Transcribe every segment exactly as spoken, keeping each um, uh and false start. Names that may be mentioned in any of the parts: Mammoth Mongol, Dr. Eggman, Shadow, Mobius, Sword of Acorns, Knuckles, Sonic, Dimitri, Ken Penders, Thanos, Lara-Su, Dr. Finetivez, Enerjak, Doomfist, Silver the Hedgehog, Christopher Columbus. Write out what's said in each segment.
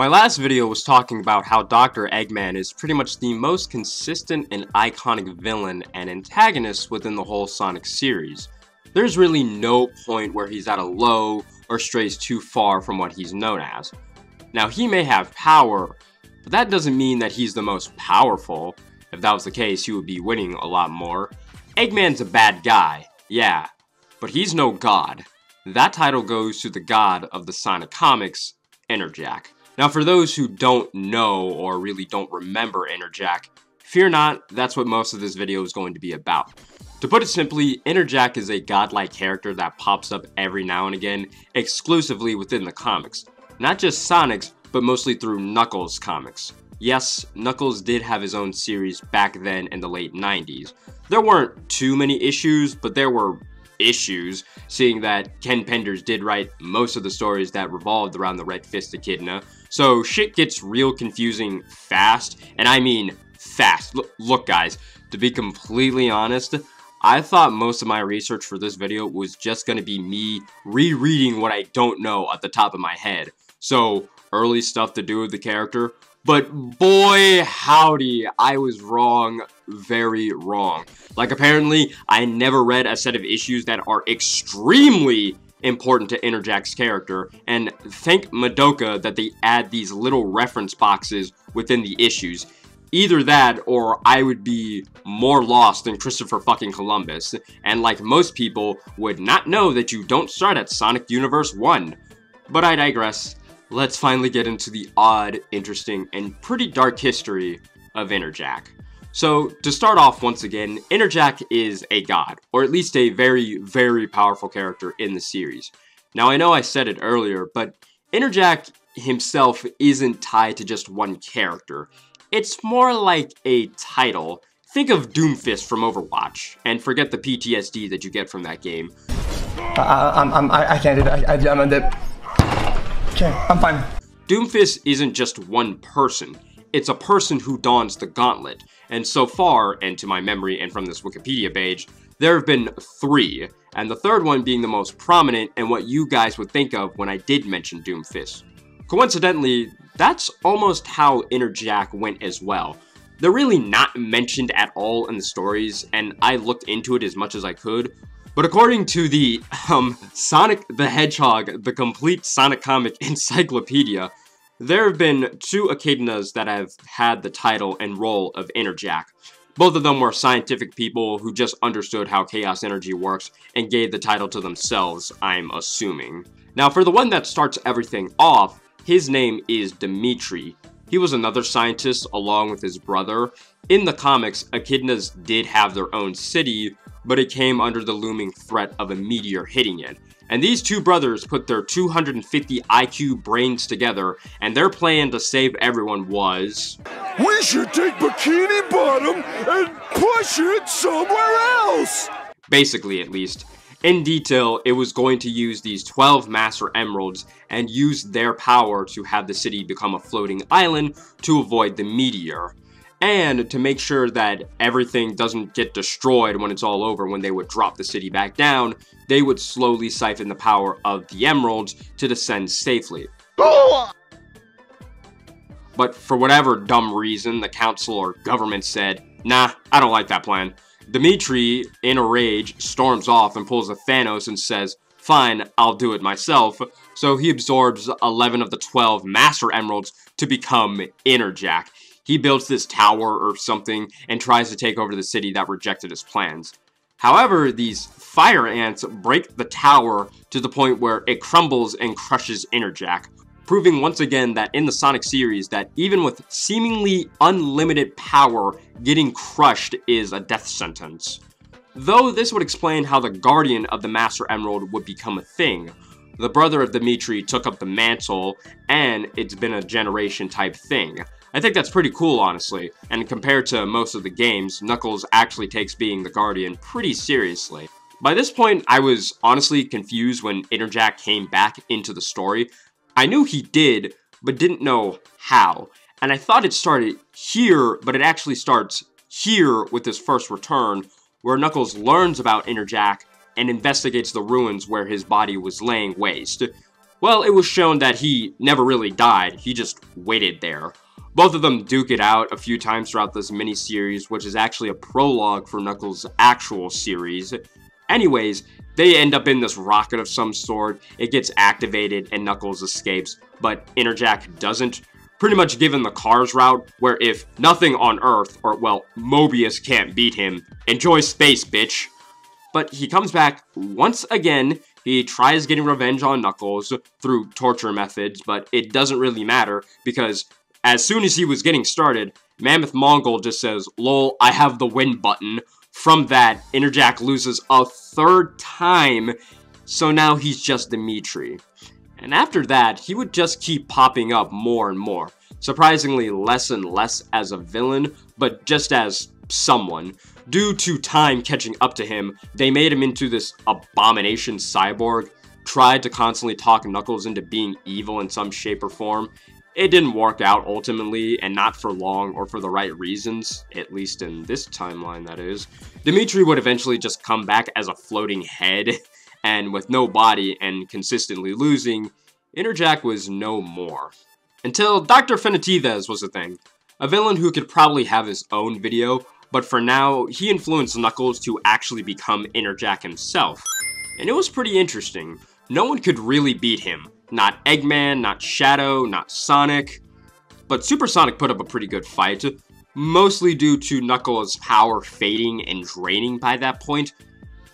My last video was talking about how Doctor Eggman is pretty much the most consistent and iconic villain and antagonist within the whole Sonic series. There's really no point where he's at a low or strays too far from what he's known as. Now, he may have power, but that doesn't mean that he's the most powerful. If that was the case, he would be winning a lot more. Eggman's a bad guy, yeah, but he's no god. That title goes to the god of the Sonic comics, Enerjak. Now, for those who don't know or really don't remember Enerjak, fear not, that's what most of this video is going to be about. To put it simply, Enerjak is a godlike character that pops up every now and again, exclusively within the comics. Not just Sonic's, but mostly through Knuckles' comics. Yes, Knuckles did have his own series back then in the late nineties. There weren't too many issues, but there were issues, seeing that Ken Penders did write most of the stories that revolved around the Red Fist Echidna. So shit gets real confusing fast, and I mean fast. L- look guys, to be completely honest, I thought most of my research for this video was just going to be me rereading what I don't know at the top of my head. So early stuff to do with the character, but boy howdy, I was wrong, very wrong. Like, apparently, I never read a set of issues that are extremely important to Enerjak's character, and thank Madoka that they add these little reference boxes within the issues. Either that, or I would be more lost than Christopher fucking Columbus, and like most people, would not know that you don't start at Sonic Universe one. But I digress. Let's finally get into the odd, interesting, and pretty dark history of Enerjak. So, to start off once again, Enerjak is a god, or at least a very, very powerful character in the series. Now, I know I said it earlier, but Enerjak himself isn't tied to just one character. It's more like a title. Think of Doomfist from Overwatch, and forget the P T S D that you get from that game. I, I'm, I'm, I can't do that. I, I, I'm, okay, I'm fine. Doomfist isn't just one person. It's a person who dons the gauntlet, and so far, and to my memory and from this Wikipedia page, there have been three, and the third one being the most prominent and what you guys would think of when I did mention Doomfist. Coincidentally, that's almost how Enerjak went as well. They're really not mentioned at all in the stories, and I looked into it as much as I could, but according to the, um, Sonic the Hedgehog, the complete Sonic comic encyclopedia, there have been two echidnas that have had the title and role of Enerjak. Both of them were scientific people who just understood how chaos energy works and gave the title to themselves, I'm assuming. Now, for the one that starts everything off, his name is Dimitri. He was another scientist along with his brother. In the comics, echidnas did have their own city, but it came under the looming threat of a meteor hitting it. And these two brothers put their two hundred fifty I Q brains together, and their plan to save everyone was... We should take Bikini Bottom and push it somewhere else! Basically, at least. In detail, it was going to use these twelve Master Emeralds and use their power to have the city become a floating island to avoid the meteor. And to make sure that everything doesn't get destroyed when it's all over, when they would drop the city back down, they would slowly siphon the power of the emeralds to descend safely. Oh! But for whatever dumb reason, the council or government said, nah, I don't like that plan. Dimitri, in a rage, storms off and pulls a Thanos and says, fine, I'll do it myself. So he absorbs eleven of the twelve Master Emeralds to become Enerjak. He builds this tower or something and tries to take over the city that rejected his plans. However, these fire ants break the tower to the point where it crumbles and crushes Enerjak, proving once again that in the Sonic series that even with seemingly unlimited power, getting crushed is a death sentence. Though this would explain how the guardian of the Master Emerald would become a thing. The brother of Dimitri took up the mantle, and it's been a generation type thing. I think that's pretty cool, honestly, and compared to most of the games, Knuckles actually takes being the Guardian pretty seriously. By this point, I was honestly confused when Enerjak came back into the story. I knew he did, but didn't know how, and I thought it started here, but it actually starts here with his first return, where Knuckles learns about Enerjak and investigates the ruins where his body was laying waste. well, it was shown that he never really died, he just waited there. Both of them duke it out a few times throughout this mini-series, which is actually a prologue for Knuckles' actual series. Anyways, they end up in this rocket of some sort, it gets activated, and Knuckles escapes, but Enerjak doesn't. Pretty much given the Cars route, where if nothing on Earth, or well, Mobius can't beat him, enjoy space, bitch. But he comes back once again, he tries getting revenge on Knuckles through torture methods, but it doesn't really matter, because as soon as he was getting started, Mammoth Mongol just says, lol, I have the win button. From that, Enerjak loses a third time, so now he's just Dimitri. And after that, he would just keep popping up more and more. Surprisingly less and less as a villain, but just as someone. Due to time catching up to him, they made him into this abomination cyborg, tried to constantly talk Knuckles into being evil in some shape or form. It didn't work out ultimately, and not for long or for the right reasons, at least in this timeline that is. Dimitri would eventually just come back as a floating head. And with no body and consistently losing, Enerjak was no more. Until Doctor Finetivez was a thing. A villain who could probably have his own video, but for now, he influenced Knuckles to actually become Enerjak himself. And it was pretty interesting. No one could really beat him. Not Eggman, not Shadow, not Sonic. But Super Sonic put up a pretty good fight, mostly due to Knuckles' power fading and draining by that point,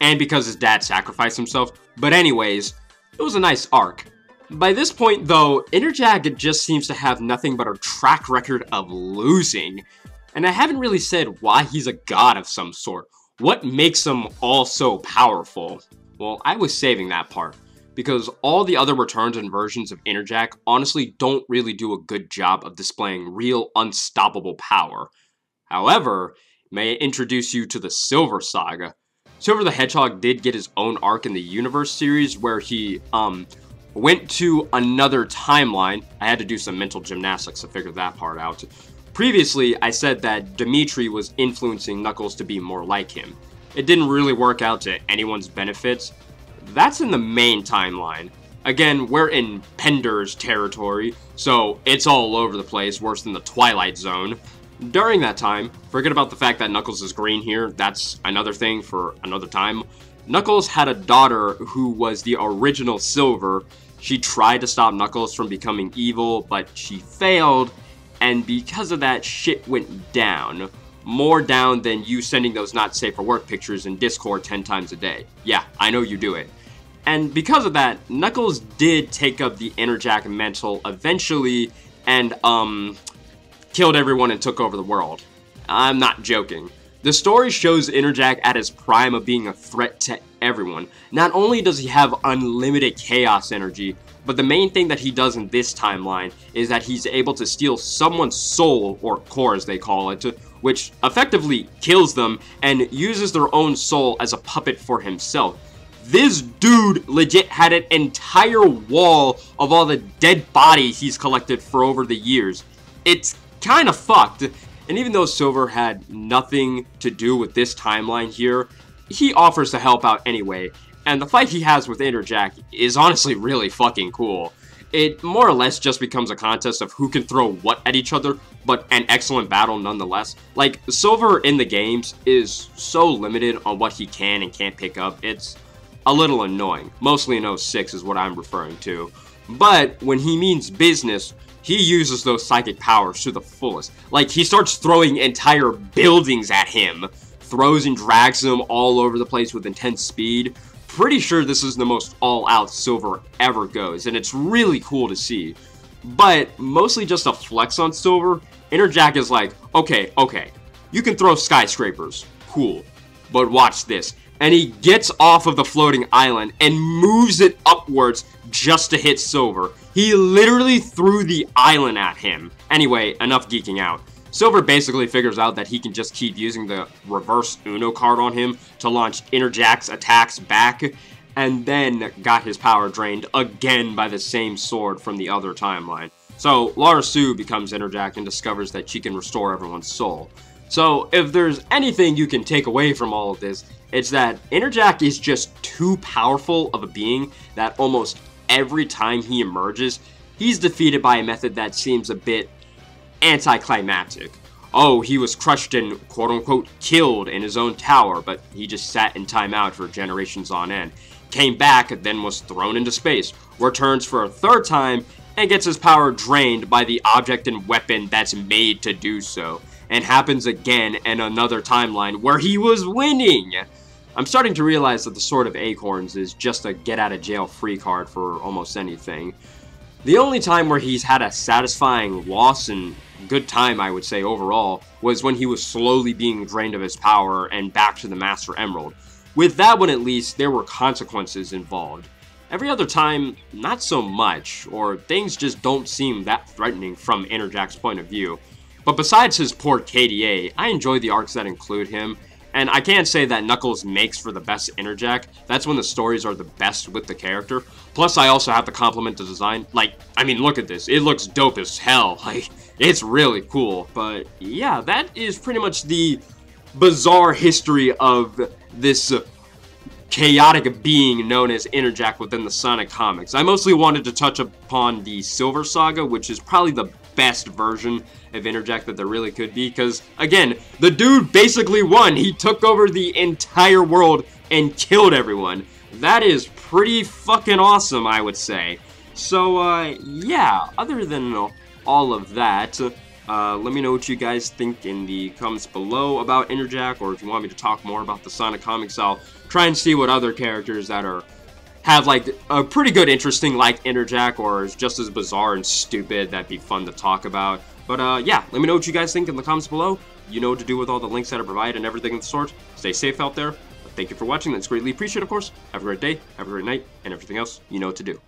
and because his dad sacrificed himself, but anyways, it was a nice arc. By this point though, Enerjak just seems to have nothing but a track record of losing, and I haven't really said why he's a god of some sort. What makes him all so powerful? Well, I was saving that part, because all the other returns and versions of Enerjak honestly don't really do a good job of displaying real unstoppable power. However, may I introduce you to the Silver Saga. Silver the Hedgehog did get his own arc in the Universe series where he, um, went to another timeline. I had to do some mental gymnastics to figure that part out. Previously, I said that Dimitri was influencing Knuckles to be more like him. It didn't really work out to anyone's benefits. That's in the main timeline. Again, we're in Penders territory, so it's all over the place, worse than the Twilight Zone. During that time, forget about the fact that Knuckles is green here, that's another thing for another time. Knuckles had a daughter who was the original Silver. She tried to stop Knuckles from becoming evil, but she failed, and because of that, shit went down. More down than you sending those not safe for work pictures in Discord ten times a day. Yeah, I know you do it. And because of that, Knuckles did take up the Enerjak mantle eventually, and, um... killed everyone and took over the world. I'm not joking. The story shows Enerjak at his prime of being a threat to everyone. Not only does he have unlimited chaos energy, but the main thing that he does in this timeline is that he's able to steal someone's soul, or core as they call it, which effectively kills them and uses their own soul as a puppet for himself. This dude legit had an entire wall of all the dead bodies he's collected for over the years. It's kind of fucked, and even though Silver had nothing to do with this timeline here, he offers to help out anyway, and the fight he has with Enerjak is honestly really fucking cool. It more or less just becomes a contest of who can throw what at each other, but an excellent battle nonetheless. Like, Silver in the games is so limited on what he can and can't pick up, it's a little annoying. Mostly in oh six is what I'm referring to, but when he means business, he uses those psychic powers to the fullest. Like, he starts throwing entire buildings at him. Throws and drags them all over the place with intense speed. Pretty sure this is the most all-out Silver ever goes, and it's really cool to see. But, mostly just a flex on Silver, Enerjak is like, okay, okay, you can throw skyscrapers, cool, but watch this. And he gets off of the floating island and moves it upwards just to hit Silver. He literally threw the island at him. Anyway, enough geeking out. Silver basically figures out that he can just keep using the reverse Uno card on him to launch Enerjak's attacks back, and then got his power drained again by the same sword from the other timeline. So, Lara-Su becomes Enerjak and discovers that she can restore everyone's soul. So, if there's anything you can take away from all of this, it's that Enerjak is just too powerful of a being that almost every time he emerges, he's defeated by a method that seems a bit anticlimactic. Oh, he was crushed and quote-unquote killed in his own tower, but he just sat in timeout for generations on end. Came back, then was thrown into space, returns for a third time, and gets his power drained by the object and weapon that's made to do so, and happens again in another timeline where he was winning! I'm starting to realize that the Sword of Acorns is just a get-out-of-jail-free card for almost anything. The only time where he's had a satisfying loss and good time, I would say, overall, was when he was slowly being drained of his power and back to the Master Emerald. With that one, at least, there were consequences involved. Every other time, not so much, or things just don't seem that threatening from Enerjak's point of view. But besides his poor K D A, I enjoy the arcs that include him, and I can't say that Knuckles makes for the best Enerjak. That's when the stories are the best with the character. Plus, I also have to compliment the design. Like, I mean, look at this. It looks dope as hell. Like, it's really cool. But yeah, that is pretty much the bizarre history of this uh, chaotic being known as Enerjak within the Sonic comics. I mostly wanted to touch upon the Silver Saga, which is probably the best version of Enerjak that there really could be, because again, the dude basically won. He took over the entire world and killed everyone. That is pretty fucking awesome, I would say. So uh yeah, other than all of that, Uh, let me know what you guys think in the comments below about Enerjak, or if you want me to talk more about the Sonic comics, I'll try and see what other characters that are have like a pretty good interesting like Enerjak, or is just as bizarre and stupid that'd be fun to talk about. But uh, yeah, let me know what you guys think in the comments below. You know what to do with all the links that are provided and everything of the sort. Stay safe out there. Thank you for watching. That's greatly appreciated, of course. Have a great day, have a great night, and everything else, you know what to do.